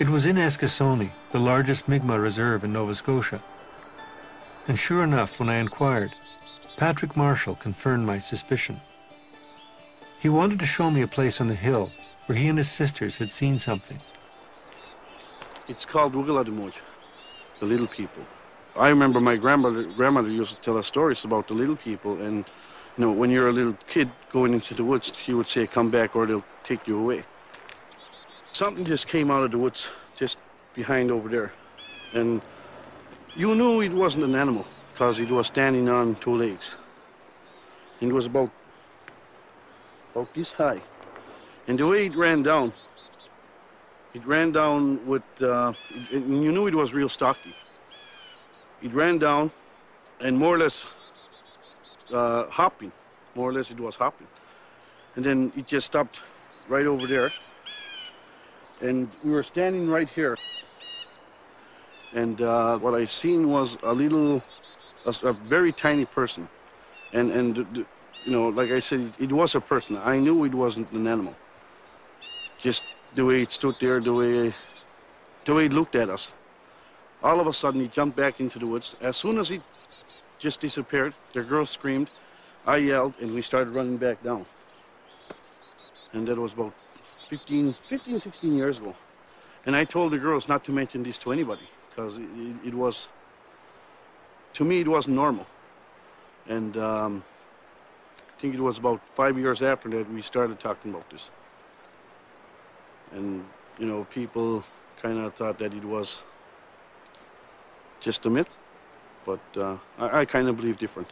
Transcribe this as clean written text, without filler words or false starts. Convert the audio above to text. It was in Eskasoni, the largest Mi'kmaq reserve in Nova Scotia. And sure enough, when I inquired, Patrick Marshall confirmed my suspicion. He wanted to show me a place on the hill where he and his sisters had seen something. It's called Wugaladimoj, the little people. I remember my grandmother used to tell us stories about the little people, and you know, when you're a little kid going into the woods, she would say, come back or they'll take you away. Something just came out of the woods, just behind over there. And you knew it wasn't an animal, because it was standing on two legs. And it was about this high. And the way it ran down with, and you knew it was real stocky. It ran down and more or less hopping. More or less it was hopping. And then it just stopped right over there. And we were standing right here. And what I seen was a very tiny person. And you know, like I said, it was a person. I knew it wasn't an animal. Just the way it stood there, the way it looked at us. All of a sudden, it jumped back into the woods. As soon as it just disappeared, the girl screamed, I yelled, and we started running back down. And that was about 16 years ago. And I told the girls not to mention this to anybody, because it was, to me, it wasn't normal. And I think it was about 5 years after that we started talking about this. And, you know, people kind of thought that it was just a myth, but I kind of believe different.